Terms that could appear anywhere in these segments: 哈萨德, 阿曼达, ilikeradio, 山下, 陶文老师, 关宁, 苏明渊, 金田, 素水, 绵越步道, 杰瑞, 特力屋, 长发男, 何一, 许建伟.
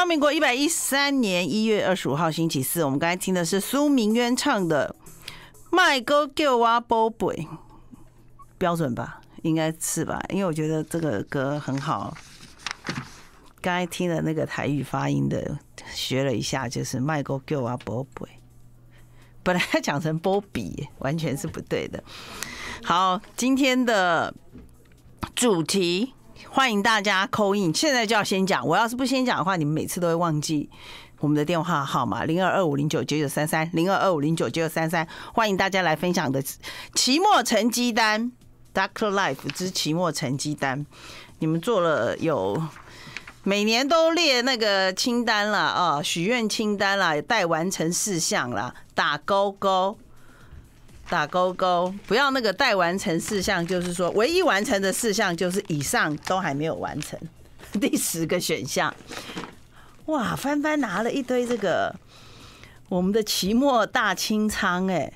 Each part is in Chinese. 光民国113年1月25号星期四，我们刚才听的是苏明渊唱的《麦哥叫我宝贝》，标准吧？应该是吧？因为我觉得这个歌很好。刚才听的那个台语发音的，学了一下，就是《麦哥叫我宝贝》，本来讲成波比，完全是不对的。好，今天的主题。欢迎大家call in，现在就要先讲。我要是不先讲的话，你们每次都会忘记我们的电话号码0225099933 0225099933。欢迎大家来分享的期末成绩单 ，Dr. Life 之期末成绩单，你们做了有每年都列那个清单啦，啊，许愿清单啦，待完成事项啦，打勾勾。打勾勾，不要那个待完成事项，就是说唯一完成的事项就是以上都还没有完成，第10个选项。哇，翻翻拿了一堆这个我们的期末大清仓，哎，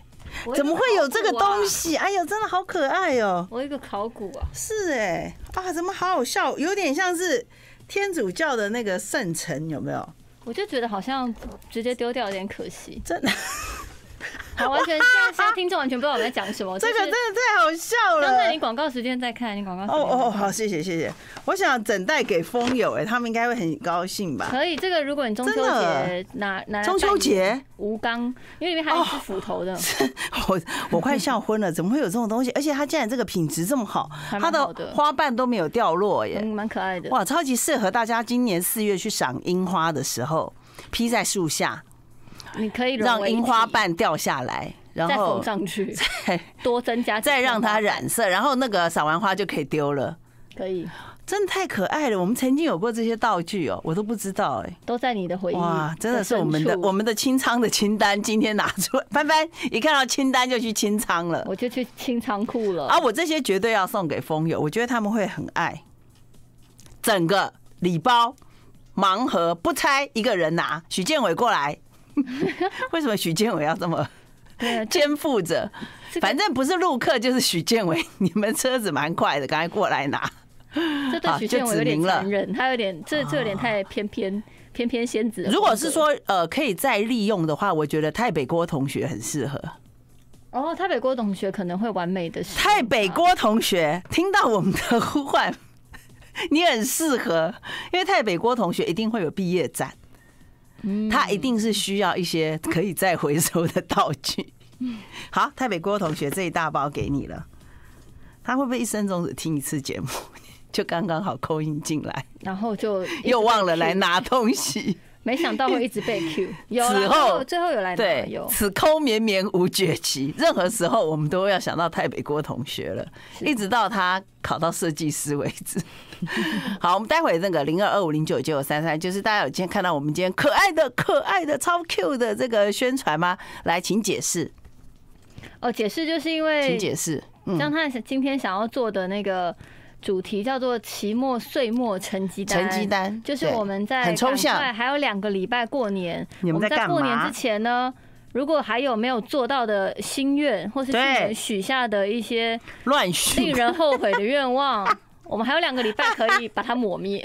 怎么会有这个东西？哎呦，真的好可爱哦！我有一个考古啊，是哎，啊，怎么好好笑？有点像是天主教的那个圣城，有没有？我就觉得好像直接丢掉有点可惜，真的。好，完全现在听众完全不知道我们在讲什么。这个真的太好笑了。刚才你广告时间在看，你广告时间。哦哦，好，谢谢谢谢。我想整袋给风友，哎，他们应该会很高兴吧？可以，这个如果你中秋节拿中秋节吴刚，因为里面还有一只斧头的。我快笑昏了，怎么会有这种东西？而且它竟然这个品质这么好，它的花瓣都没有掉落耶，蛮可爱的。哇，超级适合大家今年4月去赏樱花的时候，披在树下。你可以让樱花瓣掉下来，然后再缝上去，再多增加，再让它染色，然后那个撒完花就可以丢了。可以，真的太可爱了。我们曾经有过这些道具哦，我都不知道哎，都在你的回忆。哇，真的是我们的清仓的清单，今天拿出来，翻翻一看到清单就去清仓了，我就去清仓库了啊！我这些绝对要送给风友，我觉得他们会很爱。整个礼包盲盒不拆，一个人拿。许建伟过来。为什么许建伟要这么肩负着？反正不是陆客就是许建伟，你们车子蛮快的，赶快过来拿。这对许建伟有点残忍，他有点这有点太偏偏仙子。如果是说可以再利用的话，我觉得太北郭同学很适合。哦，太北郭同学可能会完美的。太北郭同学听到我们的呼唤，你很适合，因为太北郭同学一定会有毕业展。他一定是需要一些可以再回收的道具。好，台北郭同学这一大包给你了。他会不会一生中只听一次节目，就刚刚好call in进来，然后就又忘了来拿东西？没想到会一直被 Q。有，此后最后有来拿。对，此call绵绵无绝期。任何时候我们都要想到台北郭同学了，一直到他考到设计师为止。好，我们待会那个0225099933，就是大家有今天看到我们今天可爱的超 Q 的这个宣传吗？来，请解释。哦，解释就是因为，请解释，像他今天想要做的那个主题叫做期末岁末成绩单，成绩单就是我们在很抽象，还有2个礼拜过年，我们在过年之前呢。如果还有没有做到的心愿，或是去年许下的一些乱许令人后悔的愿望，我们还有2个礼拜可以把它抹灭，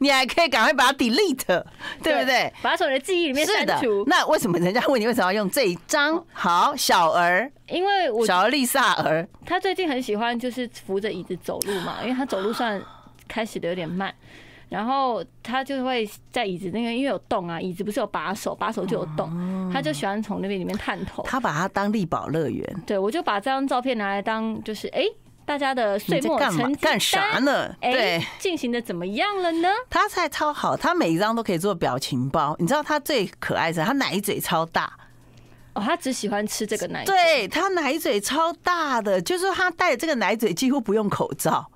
你还可以赶快把它 delete， 对不对？把它从你的记忆里面删除。那为什么人家问你为什么要用这一张？好，小儿，因为我小儿丽萨儿，他最近很喜欢就是扶着椅子走路嘛，因为他走路算开始的有点慢。然后他就会在椅子那个，因为有洞啊，椅子不是有把手，把手就有洞，他就喜欢从那边里面探头。他把它当力宝乐园。对，我就把这张照片拿来当，就是哎，大家的岁末成绩单干啥呢？对，进行的怎么样了呢？他才超好，他每一张都可以做表情包。你知道他最可爱是，他奶嘴超大。哦，他只喜欢吃这个奶嘴。对，他奶嘴超大的，就是他戴这个奶嘴几乎不用口罩。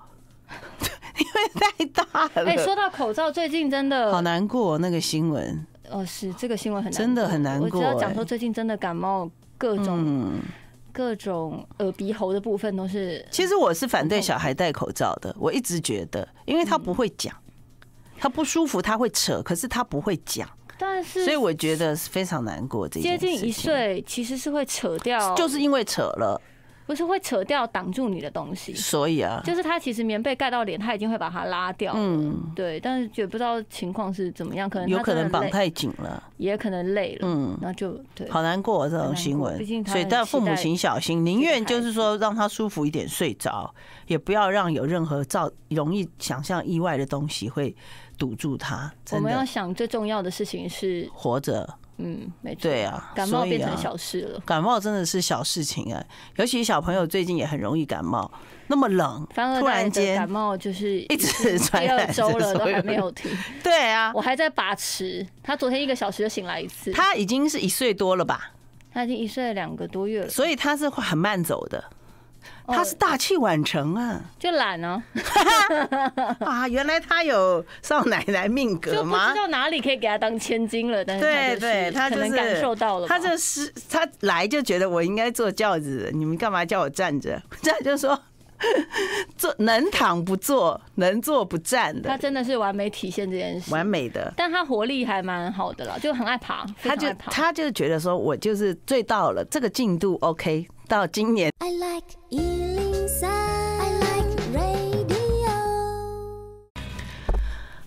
因为太大了。哎，说到口罩，最近真的好难过那个新闻。哦，是这个新闻很难过，真的很难过。我只要讲说，最近真的感冒各种耳鼻喉的部分都是。其实我是反对小孩戴口罩的，我一直觉得，因为他不会讲，他不舒服他会扯，可是他不会讲。但是，所以我觉得非常难过。接近1岁其实是会扯掉，就是因为扯了。不是会扯掉挡住你的东西。所以啊，就是他其实棉被盖到脸，他已经会把它拉掉。嗯，对，但是也不知道情况是怎么样，可能有可能绑太紧了，也可能累了。嗯，那就对，好难过这种新闻。所以，但父母请小心，宁愿就是说让他舒服一点睡着，也不要让有任何容易想象意外的东西会堵住他。我们要想最重要的事情是活着。嗯，没错，对啊，感冒变成小事了。感冒真的是小事情啊，尤其小朋友最近也很容易感冒。那么冷，突然间感冒就是一直传染，第2周了都还没有停。对啊，我还在把持。他昨天1个小时就醒来一次。他已经是1岁多了吧？他已经1岁2个多月了，所以他是很慢走的。他是大器晚成啊，就懒啊！啊，原来他有少奶奶命格吗？就不知道哪里可以给他当千金了，但是对对，他就是感受到了，他来就觉得我应该坐轿子，你们干嘛叫我站着？站就说坐能躺不坐，能坐不站的。他真的是完美体现这件事，完美的。但他活力还蛮好的啦，就很爱爬，他就觉得说我就是最到了这个进度 ，OK。到今年 I like 103, I like radio。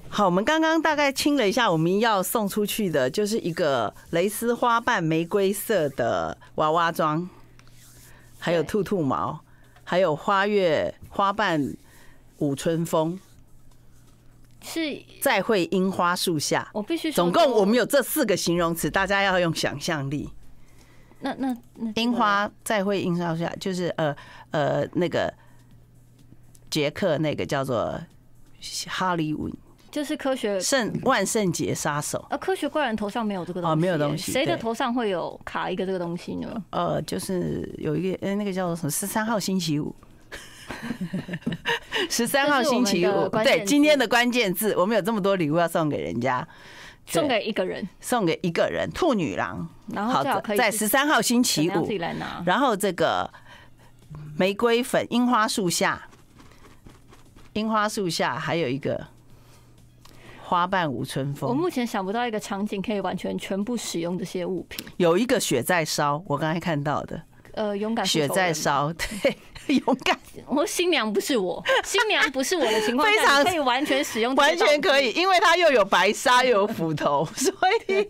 好，我们刚刚大概清了一下，我们要送出去的就是一个蕾丝花瓣玫瑰色的娃娃装，还有兔兔毛，还有花月花瓣舞春风，是再会樱花树下。我必须说，总共我们有这4个形容词，大家要用想象力。那樱花再会樱花下，就是那个捷克那个叫做哈利文，就是科学万圣节杀手啊，科学怪人头上没有这个东西，没有东西，谁的头上会有卡一个这个东西呢？就是有一个那个叫做什么13号星期五。13号星期五，对，今天的关键字，我们有这么多礼物要送给人家。送给一个人，送给一个人，兔女郎，然后在13号星期五，然后这个玫瑰粉樱花树下，樱花树下还有一个花瓣舞春风。我目前想不到一个场景可以完全全部使用这些物品。有一个雪在烧，我刚才看到的，勇敢雪在烧，对。勇敢，我新娘不是我，新娘不是我的情况下，非常可以完全使用，完全可以，因为它又有白纱又有斧头，所以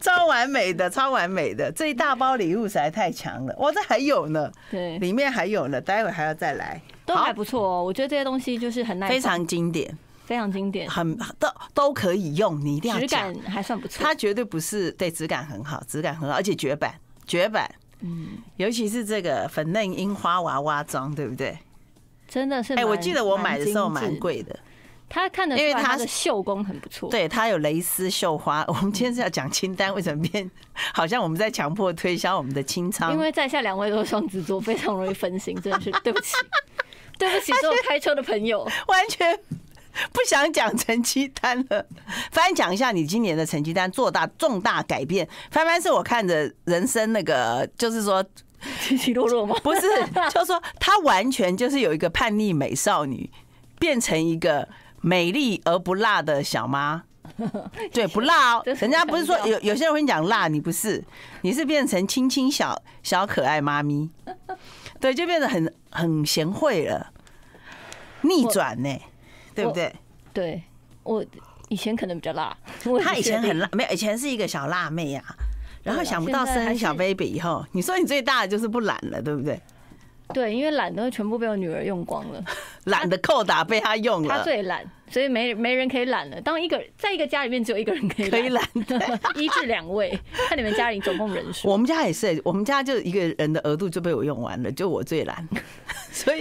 超完美的，超完美的，这一大包礼物实在太强了。哇，这还有呢，对，里面还有呢，待会还要再来，都还不错哦。我觉得这些东西就是很耐，非常经典，非常经典，很都可以用，你一定要讲，质感还算不错，它绝对不是对，质感很好，质感很好，而且绝版，绝版。嗯，尤其是这个粉嫩樱花娃娃装，对不对？真的是，哎，我记得我买的时候蛮贵的。他看得出来，因为它的绣工很不错。对，它有蕾丝绣花。我们今天是要讲清单，为什么变好像我们在强迫推销我们的清仓？因为在下2位都是双子座，非常容易分心，真的是对不起，对不起，所有开车的朋友，完全不想讲成绩单了。翻讲一下你今年的成绩单，做大重大改变。翻翻是我看着人生那个，就是说起起落落吗？不是，就是说她完全就是有一个叛逆美少女，变成一个美丽而不辣的小妈。对，不辣哦。人家不是说有些人会讲辣，你不是，你是变成清清小小可爱妈咪。对，就变得很贤惠了，逆转呢、欸。对不对？对，我以前可能比较辣，她以前很辣，没有，以前是一个小辣妹啊。然后想不到生小 baby 以后，你说你最大的就是不懒了，对不对？对，因为懒都全部被我女儿用光了，懒的扣打被她用了，她最懒，所以没人可以懒了。当一个在一个家里面只有一个人可以懒，1至2位，看你们家里总共人数。我们家也是，我们家就一个人的额度就被我用完了，就我最懒。所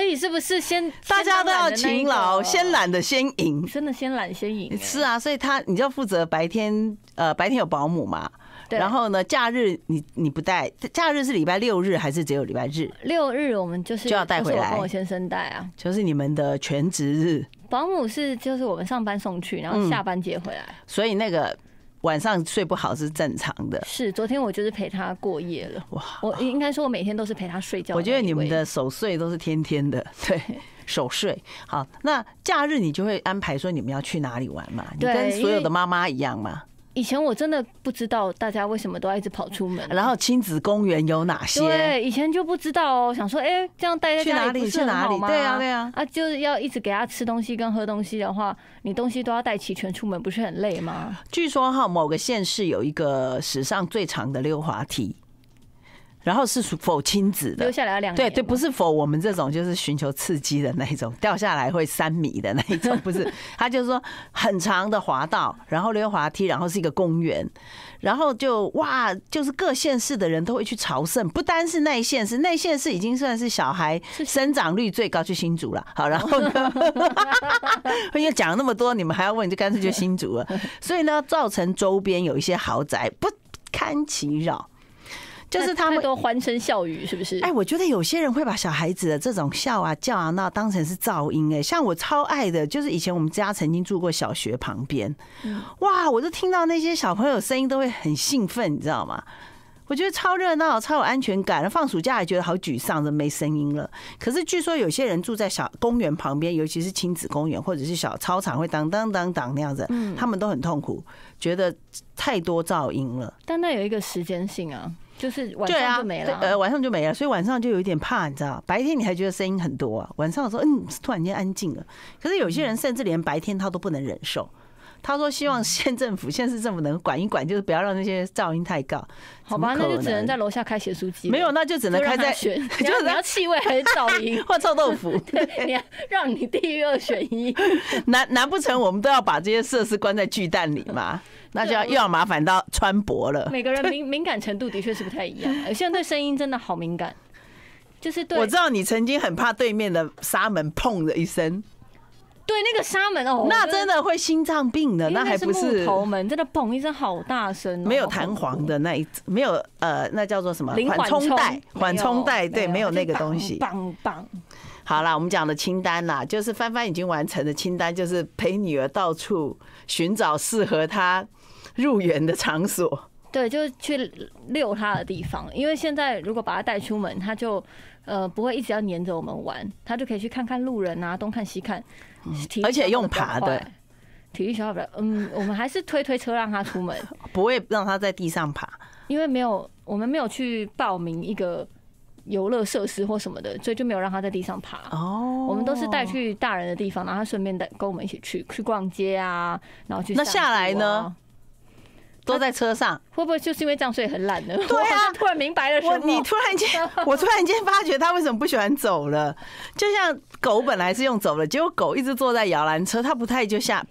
以是不是先大家都要勤劳，先懒的先赢，真的先懒先赢。是啊，所以你就负责白天，白天有保姆嘛，然后呢，假日你不带，假日是礼拜6日还是只有礼拜日？6日我们就要带回来，我跟我先生带啊，就是你们的全职日。保姆是就是我们上班送去，然后下班接回来，所以那个。晚上睡不好是正常的。是，昨天我就是陪他过夜了。哇，我应该说，我每天都是陪他睡觉。我觉得你们的守岁都是天天的，对，守岁。好，那假日你就会安排说你们要去哪里玩嘛？你跟所有的妈妈一样嘛？以前我真的不知道大家为什么都要一直跑出门，然后亲子公园有哪些？对，以前就不知道哦，想说哎、欸，这样待在家里不是很好吗？去哪里？对啊，对啊，啊，就是要一直给他吃东西跟喝东西的话，你东西都要带齐全出门，不是很累吗？据说哈，某个县市有一个史上最长的溜滑梯。然后是否亲子的，留下来2年，对对，不是否我们这种就是寻求刺激的那一种，掉下来会3米的那一种，不是。他就是说很长的滑道，然后溜滑梯，然后是一个公园，然后就哇，就是各县市的人都会去朝圣，不单是那一县市，那一县市已经算是小孩生长率最高，去新竹了。好，然后呢，因为讲了那么多，你们还要问，就干脆就新竹了。所以呢，造成周边有一些豪宅不堪其扰。就是他们都欢声笑语，是不是？哎，我觉得有些人会把小孩子的这种笑啊、叫啊、闹当成是噪音。哎，像我超爱的，就是以前我们家曾经住过小学旁边，哇，我就听到那些小朋友声音都会很兴奋，你知道吗？我觉得超热闹、超有安全感。放暑假也觉得好沮丧，人没声音了。可是据说有些人住在小公园旁边，尤其是亲子公园或者是小操场，会当当当当那样子，他们都很痛苦，觉得太多噪音了。但那有一个时间性啊。就是晚上就没了，晚上就没了，所以晚上就有一点怕，你知道？白天你还觉得声音很多啊，晚上的时候，突然间安静了。可是有些人甚至连白天他都不能忍受。他说希望县市政府能管一管，就是不要让那些噪音太高。好吧，那就只能在楼下开写书机。没有，那就只能开在选，你要气味还是噪音？或臭豆腐？对，你要让你第2选1。难不成我们都要把这些设施关在巨蛋里吗？那就又要麻烦到川博了。每个人敏感程度的确是不太一样，有些人对声音真的好敏感。就是对，我知道你曾经很怕对面的纱门砰的一声。对，那个纱门哦，那真的会心脏病的，那还不是木头门，真的砰一声好大声，没有弹簧的那一，没有那叫做什么缓冲带，缓冲带，对，没有那个东西。棒棒。好啦，我们讲的清单啦，就是翻翻已经完成的清单，就是陪女儿到处寻找适合她入园的场所。对，就是去遛她的地方，因为现在如果把她带出门，她就不会一直要黏着我们玩，她就可以去看看路人啊，东看西看。而且用爬的，体育小跑的，我们还是推推车让他出门，不会让他在地上爬，因为没有，我们没有去报名一个游乐设施或什么的，所以就没有让他在地上爬。哦，我们都是带去大人的地方，然后他顺便带跟我们一起去逛街啊，然后去散步啊。那下来呢？都在车上，会不会就是因为这样所以很懒呢？对啊，突然明白了什么？我突然间发觉他为什么不喜欢走了。就像狗本来是用走了，结果狗一直坐在摇篮车，它不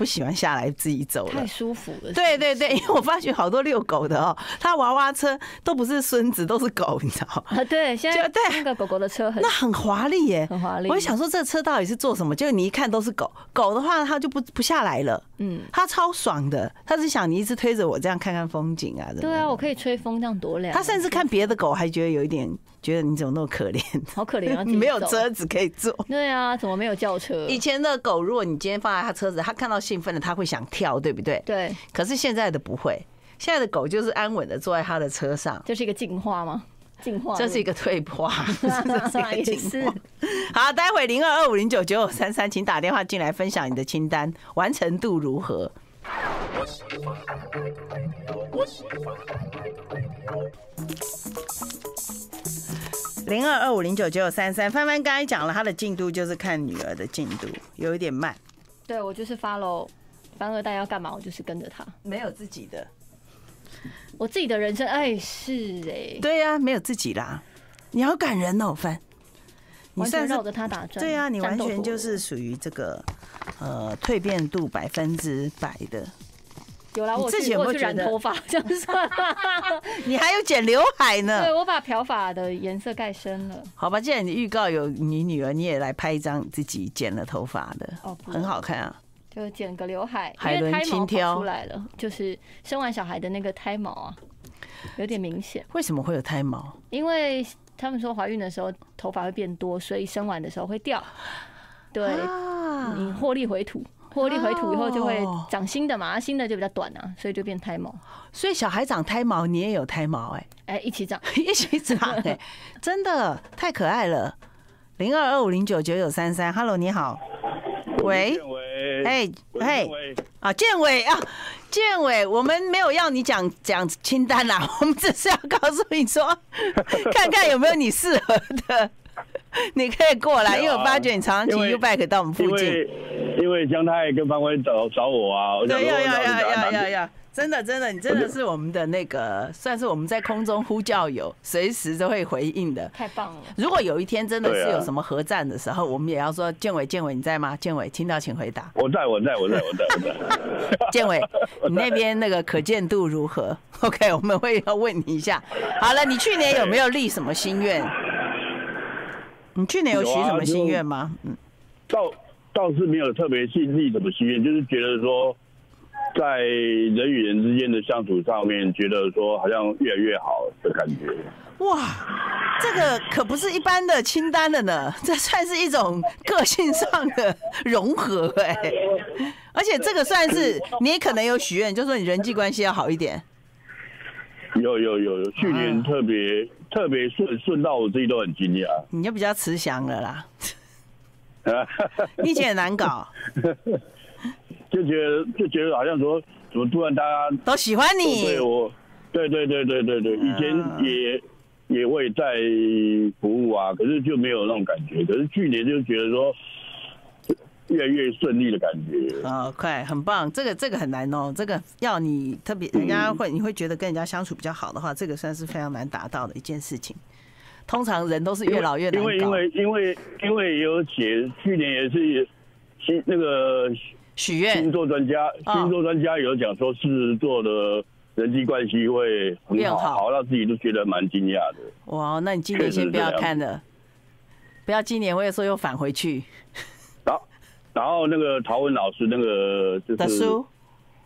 喜欢下来自己走了，太舒服了。对对对，因为我发觉好多遛狗的哦，他娃娃车都不是孙子，都是狗，你知道吗？对，现在那个狗狗的车很那很华丽耶，很华丽。我想说这车到底是做什么？就你一看都是狗，狗的话它就不下来了，它超爽的，它是想你一直推着我这样。看看风景啊！对啊，我可以吹风，这样多凉。他甚至看别的狗，还觉得有一点，觉得你怎么那么可怜，好可怜啊！你没有车子可以坐。对啊，怎么没有轿车？以前的狗，如果你今天放在他车子，他看到兴奋的，他会想跳，对不对？对。可是现在的不会，现在的狗就是安稳的坐在他的车上，这是一个进化吗？进化，这是一个退化，这是一个进化。好，待会0225099533，请打电话进来分享你的清单完成度如何。0225099533，翻翻刚才讲了，他的进度就是看女儿的进度，有一点慢。对，我就是follow翻二代要干嘛，我就是跟着他，没有自己的，我自己的人生，哎，是哎，对呀，没有自己啦，你好感人哦，翻。你算是绕着他打转，对啊，你完全就是属于这个蜕变度100%的。有啦，我去染头发，这样算。你还有剪刘海呢？对，我把漂发的颜色盖深了。好吧，既然你预告有你女儿，你也来拍一张自己剪了头发的，哦，很好看啊。就剪个刘海，因为胎毛跑出来了，就是生完小孩的那个胎毛啊，有点明显。为什么会有胎毛？因为。他们说怀孕的时候头发会变多，所以生完的时候会掉。对，你获利回吐，获利回吐以后就会长新的嘛，新的就比较短啊，所以就变胎毛。所以小孩长胎毛，你也有胎毛哎，哎，一起长，一起长哎，真的太可爱了。0225099533，Hello， 你好，喂，哎，啊，建伟啊，建伟，我们没有要你讲清单啦，我们只是要告诉你说，看看有没有你适合的，你可以过来，因为我发觉你常常骑 U bike 到我们附近。因为江太跟方辉找我啊，我想说要。真的，你真的是我们的那个，算是我们在空中呼叫友，随时都会回应的。太棒了！如果有一天真的是有什么核战的时候，我们也要说：建伟，你在吗？建伟，听到请回答。我在。建伟，你那边那个可见度如何 ？OK， 我们会要问你一下。好了，你去年有没有立什么心愿？你去年有许什么心愿吗？嗯，倒是没有特别去立什么心愿，就是觉得说。在人与人之间的相处上面，觉得说好像越来越好的感觉。哇，这个可不是一般的清单了呢，这算是一种个性上的融合哎、欸。而且这个算是你也可能有许愿，就说你人际关系要好一点。有，去年特别顺到我自己都很惊讶。你就比较慈祥了啦。你以前也难搞。就觉得好像说，怎么突然大家都喜欢你？对我，对，以前也会在服务啊，可是就没有那种感觉。可是去年就觉得说，越来越顺利的感觉。啊，快，很棒！这个很难哦，这个要你特别，人家你会觉得跟人家相处比较好的话，这个算是非常难达到的一件事情。通常人都是越老越难搞。因为有写，去年也是那个。许愿星座专家有讲说，狮子座的人际关系会很好，让自己都觉得蛮惊讶的。哇，那你今年先不要看了，不要今年我也说又返回去。然后那个陶文老师那个就是书，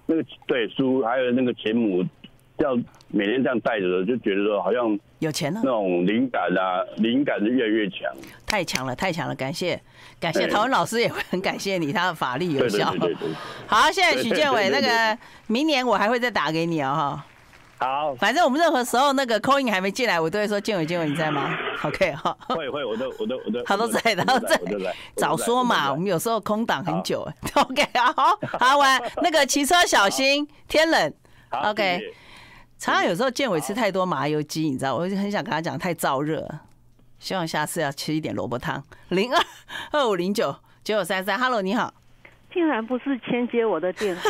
那个对书，还有那个钱母，这样每天这样带着，就觉得说好像有钱了，那种灵感啊，灵感是越来越强，太强了，感谢陶文老师也会很感谢你，他的法力有效。对。好，谢谢许建伟，那个明年我还会再打给你哦。好，反正我们任何时候那个 call in 还没进来，我都会说建伟你在吗 ？OK 哈。会，我都。他都在，他都在。早说嘛，我们有时候空档很久。OK 啊，好，玩那个骑车小心，天冷。OK。常常有时候建伟吃太多麻油鸡，你知道，我就很想跟他讲太燥热。希望下次要吃一点萝卜汤。02-2509-9933 ，Hello， 你好，竟然不是签接我的电话，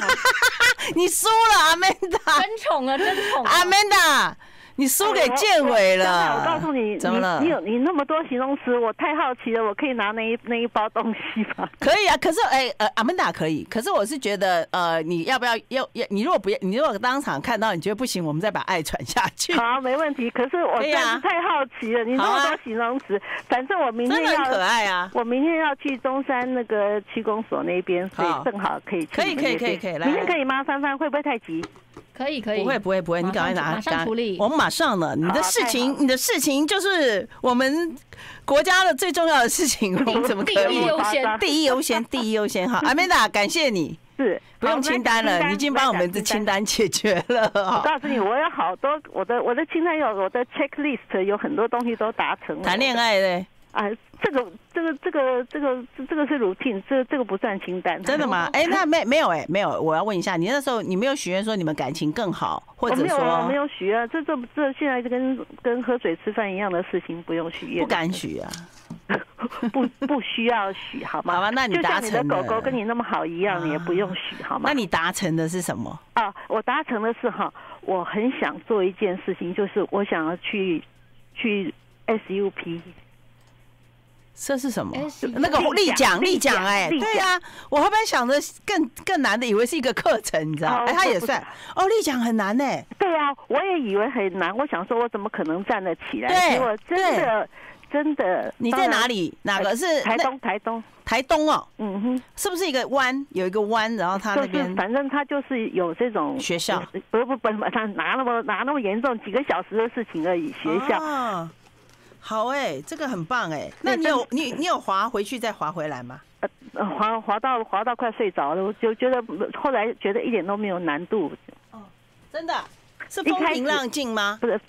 你输了，阿曼达，真宠啊，阿曼达，你输给建伟了。我告诉你，怎么了？你那么多形容词，我太好奇了，我可以拿那一包东西吗？可以啊，可是阿曼达可以，可是我是觉得你要不要？你如果当场看到，你觉得不行，我们再把爱传下去。好，没问题。可是我真的太好奇了，你那么多形容词，反正我明天要可爱啊，我明天要去中山那个区公所那边，所以正好可以。可以，明天可以吗？翻会不会太急？可以，不会，你赶快拿，马上处理，我们马上了。你的事情就是我们国家的最重要的事情，我们怎么可以第一优先？好，阿曼达，感谢你。是，不用清单了，你已经帮我们的清单解决了。我告诉你，我有好多我的清单有我的 checklist， 有很多东西都达成。谈恋爱嘞？啊，这个是 routine， 这个不算清单。真的吗？哎，那没有，我要问一下，你那时候你没有许愿说你们感情更好，或者说没有许愿，这现在跟喝水吃饭一样的事情，不用许愿，不敢许啊。不需要许好吗？好吧，那你达成的就像你的狗狗跟你那么好一样，你也不用许好吗？那你达成的是什么？啊，我达成的是哈，我很想做一件事情，就是我想要去 SUP。这是什么？那个立奖哎，对啊，我后边想着更难的，以为是一个课程，你知道？哎，他也算哦，立奖很难哎。对啊，我也以为很难，我想说我怎么可能站得起来？对，我真的，你在哪里？哪个是台东哦，嗯哼，是不是一个湾？有一个湾，然后他那边，反正他就是有这种学校，不，他拿那么严重，几个小时的事情而已。学校，啊、好哎、欸，这个很棒哎、欸。那你有滑回去再滑回来吗？滑到快睡着了，我就觉得后来觉得一点都没有难度。哦，真的是风平浪静吗？不是，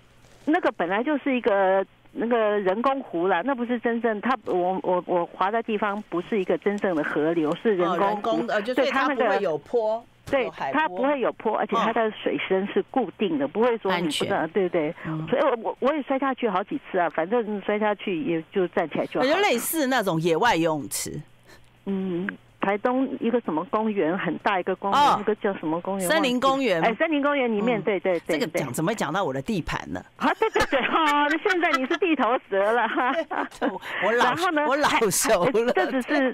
那个本来就是一个。那个人工湖啦，那不是真正它，我划的地方不是一个真正的河流，是人工湖，人工就对它那个不会有坡。对，它不会有坡，而且它的水深是固定的，不会说你不知道，对对。所以我也摔下去好几次啊，反正摔下去也就站起来就好了。就类似那种野外游泳池。嗯，台东一个什么公园，很大一个公园，那个叫什么公园？森林公园。哎，森林公园里面，对对对。这个讲怎么讲到我的地盘呢？啊，对对对，哈，现在你是地头蛇了哈。我老熟了。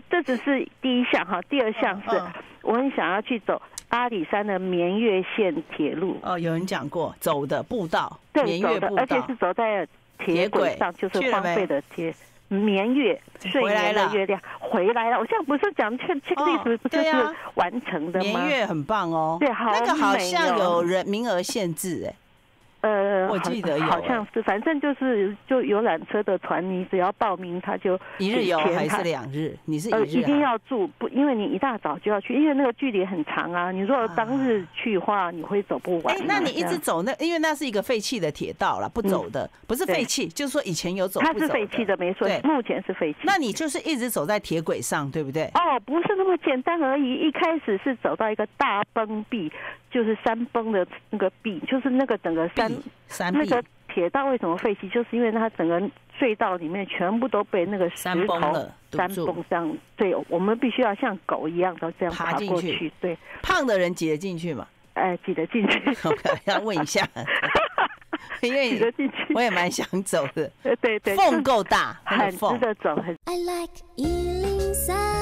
这只是第一项哈，第二项是我很想要去走阿里山的绵越线铁路。哦，有人讲过走的步道，绵越步道，而且是走在铁轨上，就是荒废的铁。绵越睡眠的月亮回来了，我现在不是讲这个历史不就是完成的吗？绵越很棒哦，对，好，那个好像有人名额限制哎。我记得有，好像是，反正就游览车的团，你只要报名，他就一日游还是2日？你是一定要住不？因为你一大早就要去，因为那个距离很长啊。你如果当日去的话，你会走不完。哎，那你一直走那，因为那是一个废弃的铁道啦，不走的，不是废弃，就是说以前有走不走的。它是废弃的，没错，目前是废弃。那你就是一直走在铁轨上，对不对？哦，不是那么简单而已。一开始是走到一个大崩壁，就是山崩的那个壁，就是那个整个山。那个铁道为什么废弃？就是因为它整个隧道里面全部都被那个石头山崩这样，对，我们必须要像狗一样的这样爬过去。对，胖的人挤得进去嘛？哎，挤得进去。要问一下，因为我也蛮想走的。对对，缝够大，很值得走。I like 103。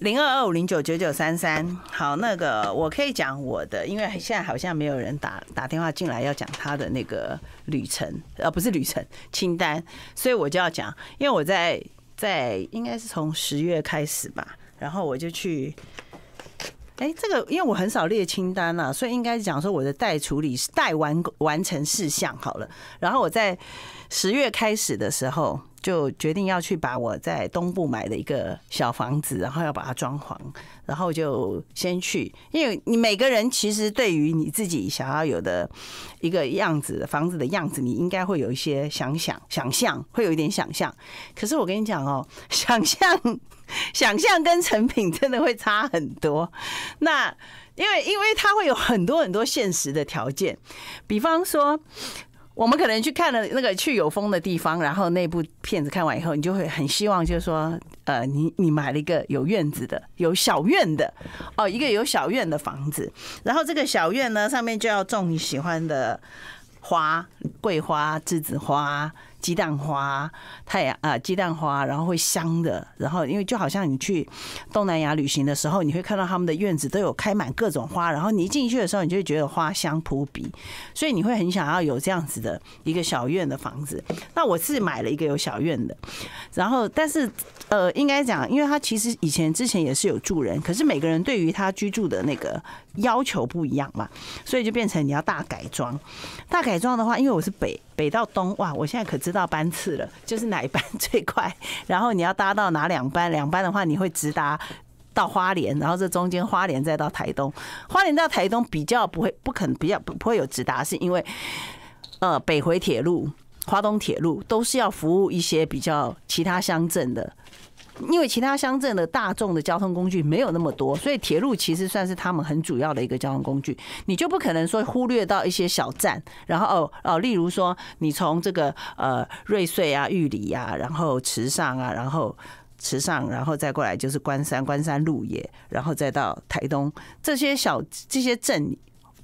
0225099933，好，那个我可以讲我的，因为现在好像没有人打电话进来要讲他的那个旅程，不是旅程清单，所以我就要讲，因为我在应该是从10月开始吧，然后我就去，这个因为我很少列清单啦，所以应该讲说我的待完成事项好了，然后我在10月开始的时候。就决定要去把我在东部买的一个小房子，然后要把它装潢，然后就先去，因为你每个人其实对于你自己想要有的一个样子，房子的样子，你应该会有一些想象，会有一点想象。可是我跟你讲哦，想象跟成品真的会差很多。那因为它会有很多很多现实的条件，比方说。我们可能去看了那个去有风的地方，然后那部片子看完以后，你就会很希望，就是说，你买了一个有院子的、有小院的，哦，一个有小院的房子，然后这个小院呢，上面就要种你喜欢的花，桂花、栀子花、鸡蛋花、鸡蛋花，然后会香的，然后因为就好像你去东南亚旅行的时候，你会看到他们的院子都有开满各种花，然后你一进去的时候，你就会觉得花香扑鼻，所以你会很想要有这样子的一个小院的房子。那我是买了一个有小院的，然后但是应该讲，因为他其实之前也是有住人，可是每个人对于他居住的那个要求不一样嘛，所以就变成你要大改装。大改装的话，因为我是北到东，哇，我现在可知道班次了，就是哪一班最快，然后你要搭到哪2班，2班的话你会直达到花莲，然后这中间花莲再到台东，花莲到台东比较不会有直达，是因为北回铁路、花东铁路都是要服务一些比较其他乡镇的。因为其他乡镇的大众的交通工具没有那么多，所以铁路其实算是他们很主要的一个交通工具。你就不可能说忽略到一些小站，然后例如说你从这个瑞穗啊、玉里啊，然后池上，然后再过来就是关山鹿野，然后再到台东这些镇，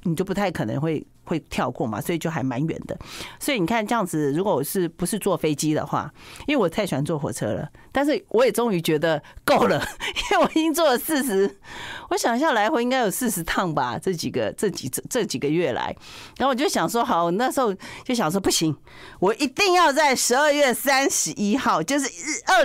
你就不太可能会跳过嘛，所以就还蛮远的。所以你看这样子，如果我是不是坐飞机的话，因为我太喜欢坐火车了，但是我也终于觉得够了，因为我已经坐了40，我想一下来回应该有40趟吧，这几个月来，然后我就想说，好，我那时候就想说不行，我一定要在12月31号，就是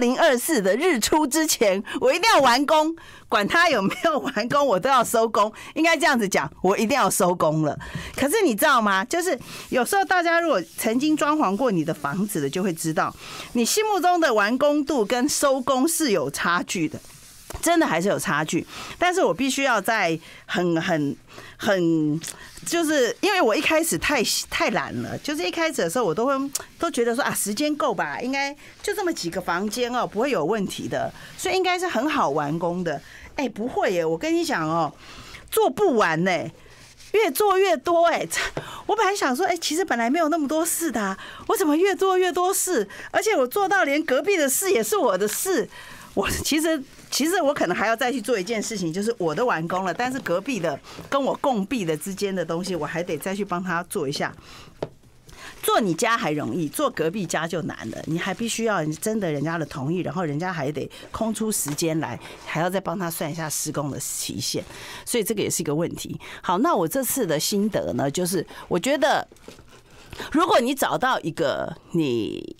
2024的日出之前，我一定要完工，管他有没有完工，我都要收工，应该这样子讲，我一定要收工了。可是你知道吗？就是有时候大家如果曾经装潢过你的房子的，就会知道，你心目中的完工度跟收工是有差距的。真的还是有差距。但是我必须要在很，就是因为我一开始太懒了，就是一开始的时候我都觉得说啊，时间够吧，应该就这么几个房间哦，不会有问题的，所以应该是很好完工的。哎，不会耶，我跟你讲哦，做不完呢。 越做越多哎、欸，我本来想说哎、欸，其实本来没有那么多事的、啊，我怎么越做越多事？而且我做到连隔壁的事也是我的事。我其实我可能还要再去做一件事情，就是我的完工了，但是隔壁的跟我共壁的之间的东西，我还得再去帮他做一下。做你家还容易，做隔壁家就难了，你还必须要征得人家的同意，然后人家还得空出时间来，还要再帮他算一下施工的期限，所以这个也是一个问题。好，那我这次的心得呢，就是我觉得，如果你找到一个你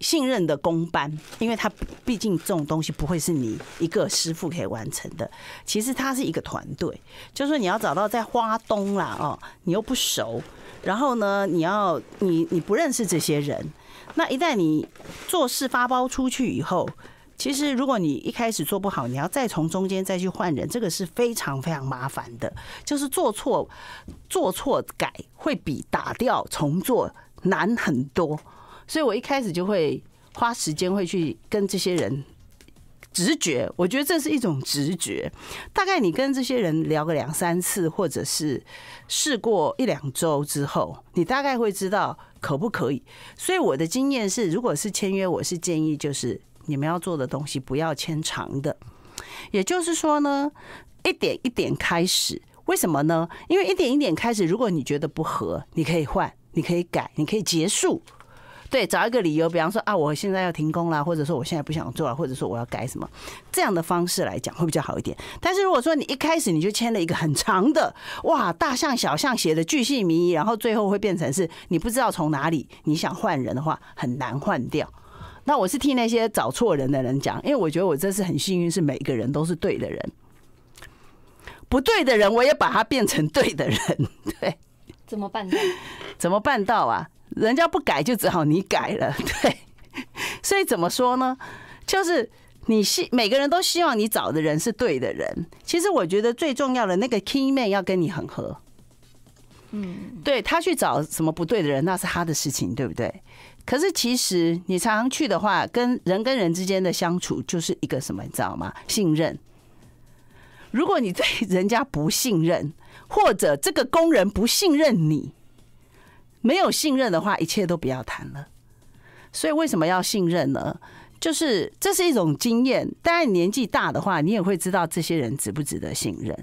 信任的工班，因为他毕竟这种东西不会是你一个师傅可以完成的，其实它是一个团队，就是你要找到在花东啦哦，你又不熟。 然后呢，你不认识这些人，那一旦你做事发包出去以后，其实如果你一开始做不好，你要再从中间再去换人，这个是非常非常麻烦的。就是做错改会比打掉重做难很多，所以我一开始就会花时间会去跟这些人。 直觉，我觉得这是一种直觉。大概你跟这些人聊个2、3次，或者是试过1、2周之后，你大概会知道可不可以。所以我的经验是，如果是签约，我是建议就是你们要做的东西不要签长的。也就是说呢，一点一点开始。为什么呢？因为一点一点开始，如果你觉得不合，你可以换，你可以改，你可以结束。 对，找一个理由，比方说啊，我现在要停工啦，或者说我现在不想做了，或者说我要改什么，这样的方式来讲会比较好一点。但是如果说你一开始你就签了一个很长的，哇，大象小象写的巨细靡遗，然后最后会变成是你不知道从哪里你想换人的话，很难换掉。那我是替那些找错人的人讲，因为我觉得我这次很幸运，是每个人都是对的人，不对的人我也把他变成对的人，对。怎么办到？怎么办到啊？ 人家不改就只好你改了，对，所以怎么说呢？就是每个人都希望你找的人是对的人。其实我觉得最重要的那个 key man 要跟你很合，嗯，对他去找什么不对的人，那是他的事情，对不对？可是其实你常常去的话，跟人之间的相处就是一个什么，你知道吗？信任。如果你对人家不信任，或者这个工人不信任你。 没有信任的话，一切都不要谈了。所以为什么要信任呢？就是这是一种经验。当然年纪大的话，你也会知道这些人值不值得信任。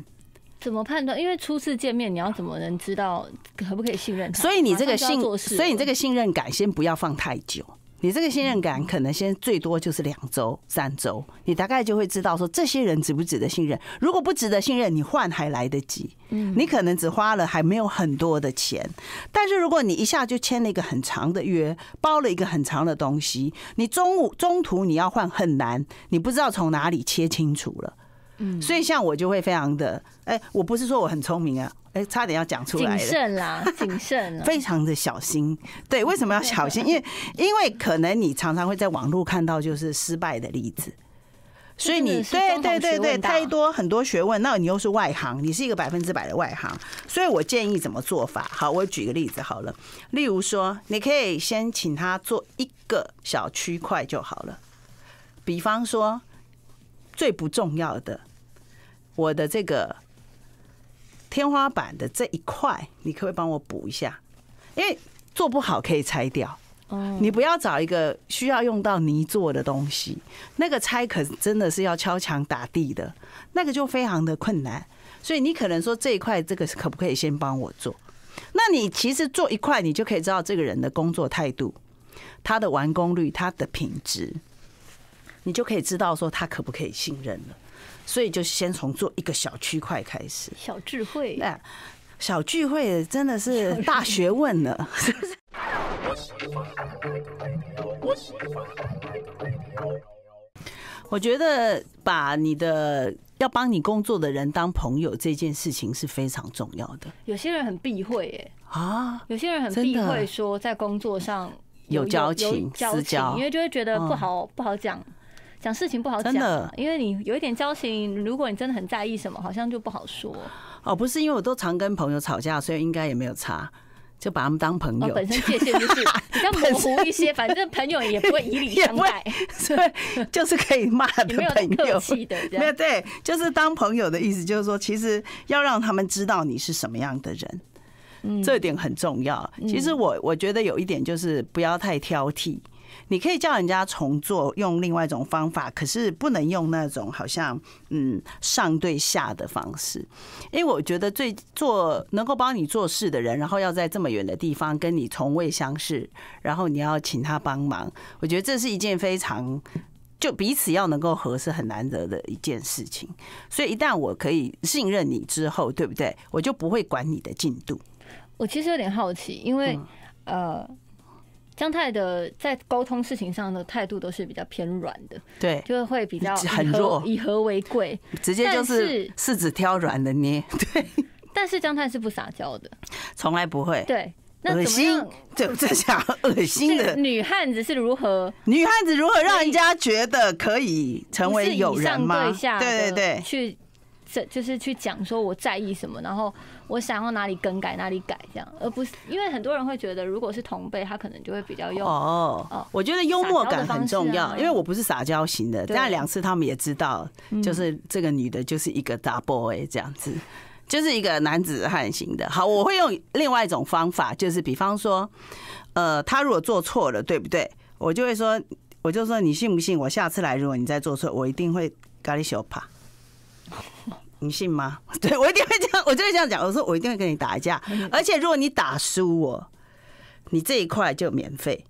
怎么判断？因为初次见面，你要怎么能知道可不可以信任他？所以你这个信任感先不要放太久。你这个信任感可能先最多就是2周、3周，你大概就会知道说这些人值不值得信任。如果不值得信任，你换还来得及。 你可能只花了还没有很多的钱，但是如果你一下就签了一个很长的约，包了一个很长的东西，你中途你要换很难，你不知道从哪里切清楚了。嗯，所以像我就会非常的，哎，我不是说我很聪明啊，哎，差点要讲出来了，谨慎啦，谨慎，非常的小心。对，为什么要小心？因为可能你常常会在网络看到就是失败的例子。 所以你对，太多很多学问，那你又是外行，你是一个100%的外行，所以我建议怎么做法？好，我举个例子好了，例如说，你可以先请他做一个小区块就好了，比方说最不重要的，我的这个天花板的这一块，你可不可以帮我补一下？因为做不好可以拆掉。 你不要找一个需要用到泥做的东西，那个拆可真的是要敲墙打地的，那个就非常的困难。所以你可能说这一块这个可不可以先帮我做？那你其实做一块，你就可以知道这个人的工作态度、他的完工率、他的品质，你就可以知道说他可不可以信任了。所以就先从做一个小区块开始，小智慧，哎，小聚会真的是大学问了。 我觉得把你的要帮你工作的人当朋友这件事情是非常重要的。有些人很避讳耶，啊，有些人很避讳说在工作上有交情、私交，因为就会觉得不好讲。讲事情不好讲、啊，因为你有一点交情，如果你真的很在意什么，好像就不好说。哦，不是，因为我都常跟朋友吵架，所以应该也没有差。就把他们当朋友、哦，本身界限就是比较模糊一些，反正朋友也不会以礼相待，对，就是可以骂的朋友，没有客气的，没有对，就是当朋友的意思，就是说其实要让他们知道你是什么样的人，嗯，这一点很重要。其实我觉得有一点就是不要太挑剔，你可以叫人家重做，用另外一种方法，可是不能用那种好像上对下的方式，因为我觉得最做能够帮你做事的人，然后要在这么远的地方跟你从未相识，然后你要请他帮忙，我觉得这是一件非常就彼此要能够合是很难得的一件事情。所以一旦我可以信任你之后，对不对？我就不会管你的进度。我其实有点好奇，因为姜太的在沟通事情上的态度都是比较偏软的，对，就会比较很弱，以和为贵，直接就是柿子挑软的捏。对，但是姜太是不撒娇的，从来不会。对，恶心，对，这讲恶心的女汉子是如何？女汉子如何让人家觉得可以成为友人吗？对对对，去就是去讲说我在意什么，然后我想要哪里更改哪里改这样，而不是因为很多人会觉得，如果是同辈，他可能就会比较用我觉得幽默感很重要，因为我不是撒娇型的，但2次他们也知道，就是这个女的就是一个大 boy 这样子，就是一个男子汉型的。好，我会用另外一种方法，就是比方说，他如果做错了，对不对？我就会说，我就说你信不信？我下次来，如果你再做错，我一定会跟你相打。你信吗？对，我一定会这样，我就会这样讲。我说我一定会跟你打一架，而且如果你打输我，你这一块就免费。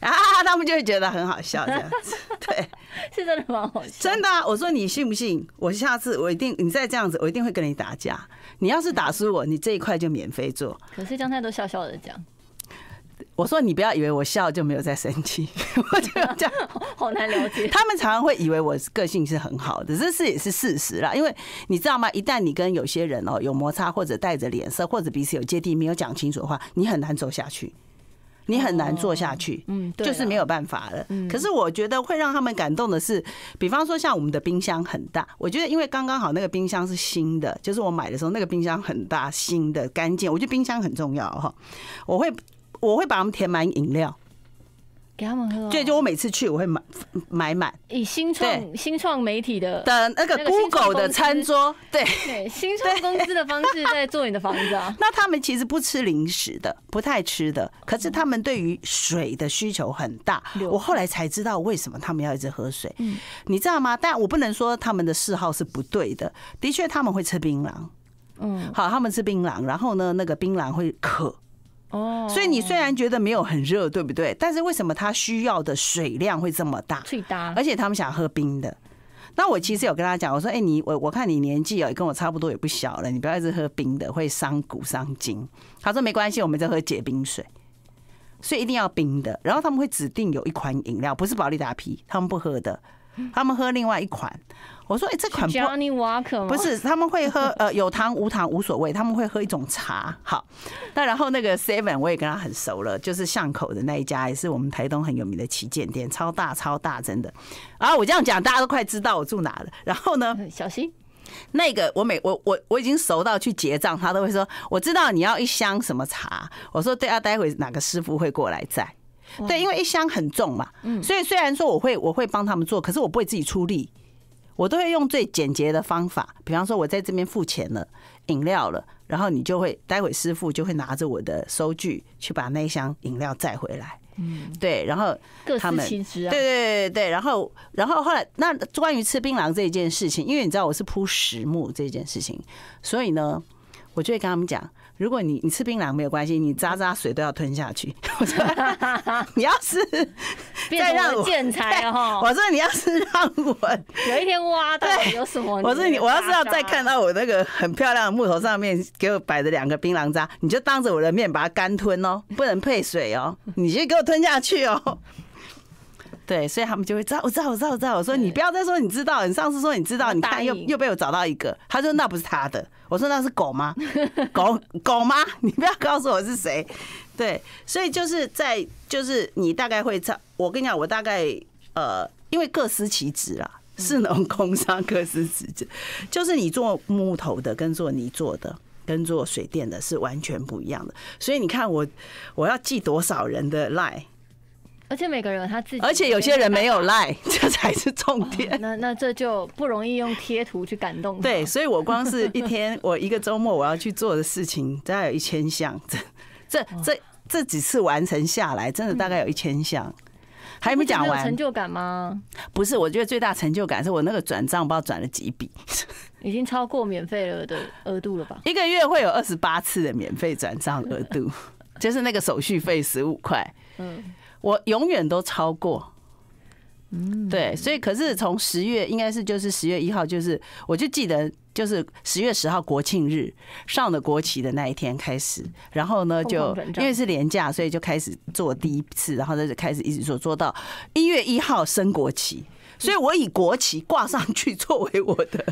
啊，他们就会觉得很好笑，这样子。对，是真的蛮好笑。真的啊，我说你信不信？我下次我一定，你再这样子，我一定会跟你打架。你要是打输我，你这一块就免费做。可是姜太都笑笑的讲。我说你不要以为我笑就没有在生气，我就这样，好难了解。他们常常会以为我个性是很好的，这是也是事实啦。因为你知道吗？一旦你跟有些人哦有摩擦，或者带着脸色，或者彼此有芥蒂，没有讲清楚的话，你很难走下去，你很难做下去，就是没有办法了。可是我觉得会让他们感动的是，比方说像我们的冰箱很大，我觉得因为刚刚好那个冰箱是新的，就是我买的时候那个冰箱很大，新的干净，我觉得冰箱很重要哈，我会把他们填满饮料，给他们喝。对，就我每次去，我会买满。以新创媒体的那个 Google 的餐桌，对，新创公司的方式在做你的房子啊。那他们其实不吃零食的，不太吃的，可是他们对于水的需求很大。我后来才知道为什么他们要一直喝水，你知道吗？但我不能说他们的嗜好是不对的，的确他们会吃槟榔，好，他们吃槟榔，然后呢，那个槟榔会渴。所以你虽然觉得没有很热，对不对？但是为什么他需要的水量会这么大？而且他们想喝冰的。那我其实有跟他讲，我说：“哎，我看你年纪也跟我差不多，也不小了，你不要一直喝冰的，会伤骨伤筋。”他说：“没关系，我们在喝解冰水，所以一定要冰的。”然后他们会指定有一款饮料，不是保利达啤，他们不喝的，他们喝另外一款。我说：“哎，这款不是，他们会喝有糖无糖无所谓，他们会喝一种茶。”好，那然后那个 Seven 我也跟他很熟了，就是巷口的那一家，也是我们台东很有名的旗舰店，超大超大，真的。啊，我这样讲大家都快知道我住哪了。然后呢，小心那个我已经熟到去结账，他都会说：“我知道你要一箱什么茶。”我说：“对啊，待会哪个师傅会过来载？”对，因为一箱很重嘛，所以虽然说我会帮他们做，可是我不会自己出力。我都会用最简洁的方法，比方说我在这边付钱了，饮料了，然后你就会待会师傅就会拿着我的收据去把那一箱饮料载回来，对，然后他们各司其职啊，对对对对，然后后来那关于吃槟榔这一件事情，因为你知道我是铺实木这件事情，所以呢，我就会跟他们讲。如果你吃槟榔没有关系，你渣渣水都要吞下去。我说你要是再让我建材哦，我说你要是让我有一天挖到有什么，我说你我要是要再看到我那个很漂亮的木头上面给我摆着2个槟榔渣，你就当着我的面把它干吞哦，不能配水哦，你就给我吞下去哦。对，所以他们就会知道，我知道。我说你不要再说你知道，你上次说你知道，你看又被我找到一个。他说那不是他的，我说那是狗吗？狗吗？你不要告诉我是谁。对，所以就是在就是你大概会我跟你讲，我大概因为各司其职啊，士农工商各司其职，就是你做木头的跟做泥做的跟做水电的是完全不一样的。所以你看我要记多少人的赖。而且每个人有他自己，而且有些人没有赖，这才是重点。哦、那这就不容易用贴图去感动。对，所以我光是一天，我一个周末我要去做的事情，大概有1000项。这几次完成下来，真的大概有1000项，还没讲完。有成就感吗？不是，我觉得最大成就感是我那个转账不知道转了几笔，已经超过免费了的额度了吧？一个月会有28次的免费转账额度，就是那个手续费15块。嗯。我永远都超过，对，所以可是从10月应该是就是10月1号，就是我就记得就是10月10号国庆日上的国旗的那一天开始，然后呢就因为是连假，所以就开始做第一次，然后就开始一直做到1月1号升国旗，所以我以国旗挂上去作为我的。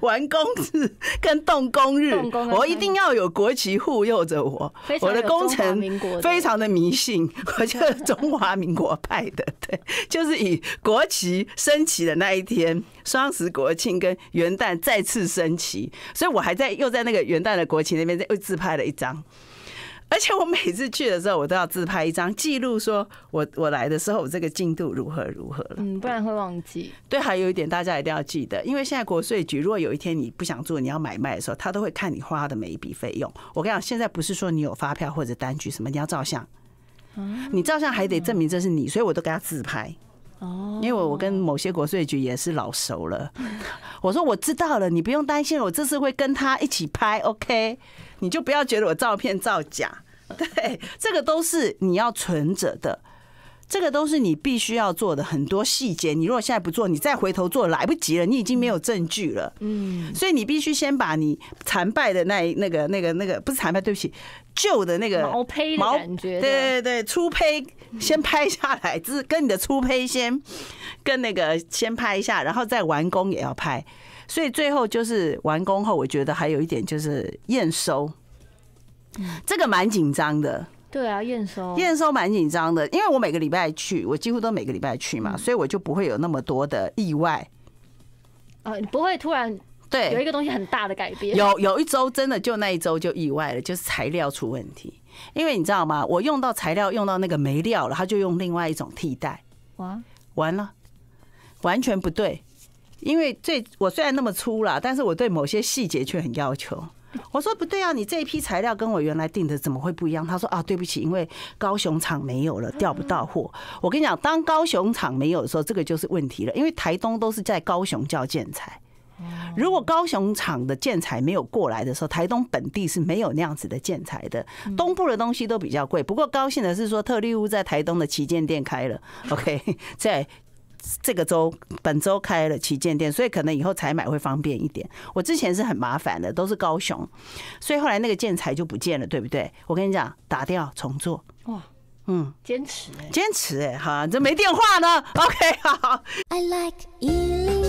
完工日跟动工日，我一定要有国旗护佑着我。我的工程非常的迷信，我就是中华民国派的，对，就是以国旗升旗的那一天，双10国庆跟元旦再次升旗，所以我还又在那个元旦的国旗那边又自拍了一张。而且我每次去的时候，我都要自拍一张，记录说我来的时候，我这个进度如何如何了。不然会忘记。对，还有一点大家一定要记得，因为现在国税局，如果有一天你不想做，你要买卖的时候，他都会看你花的每一笔费用。我跟你讲，现在不是说你有发票或者单据什么，你要照相，你照相还得证明这是你，所以我都给他自拍。因为我跟某些国税局也是老熟了，我说我知道了，你不用担心，我这次会跟他一起拍 ，OK？ 你就不要觉得我照片造假，对，这个都是你要存着的，这个都是你必须要做的很多细节。你如果现在不做，你再回头做来不及了，你已经没有证据了，所以你必须先把你残败的那个不是残败，对不起，旧的那个毛坯的感觉，对对对，粗坯先拍下来，就是跟你的粗坯先拍一下，然后再完工也要拍，所以最后就是完工后，我觉得还有一点就是验收，这个蛮紧张的。对啊，验收蛮紧张的，因为我每个礼拜去，我几乎都每个礼拜去嘛，所以我就不会有那么多的意外。你不会突然对有一个东西很大的改变。有一周真的就那一周就意外了，就是材料出问题，因为你知道吗？我用到材料用到那个没料了，他就用另外一种替代。哇，完了，完全不对。因为我虽然那么粗啦，但是我对某些细节却很要求。我说不对啊，你这一批材料跟我原来定的怎么会不一样？他说啊，对不起，因为高雄厂没有了，调不到货。我跟你讲，当高雄厂没有的时候，这个就是问题了，因为台东都是在高雄叫建材。如果高雄厂的建材没有过来的时候，台东本地是没有那样子的建材的。东部的东西都比较贵，不过高兴的是说，特力屋在台东的旗舰店开了。OK， 在。这个周本周开了旗舰店，所以可能以后采买会方便一点。我之前是很麻烦的，都是高雄，所以后来那个建材就不见了，对不对？我跟你讲，打掉重做。哇，坚持哎，好，这没电话呢。OK， 好。I like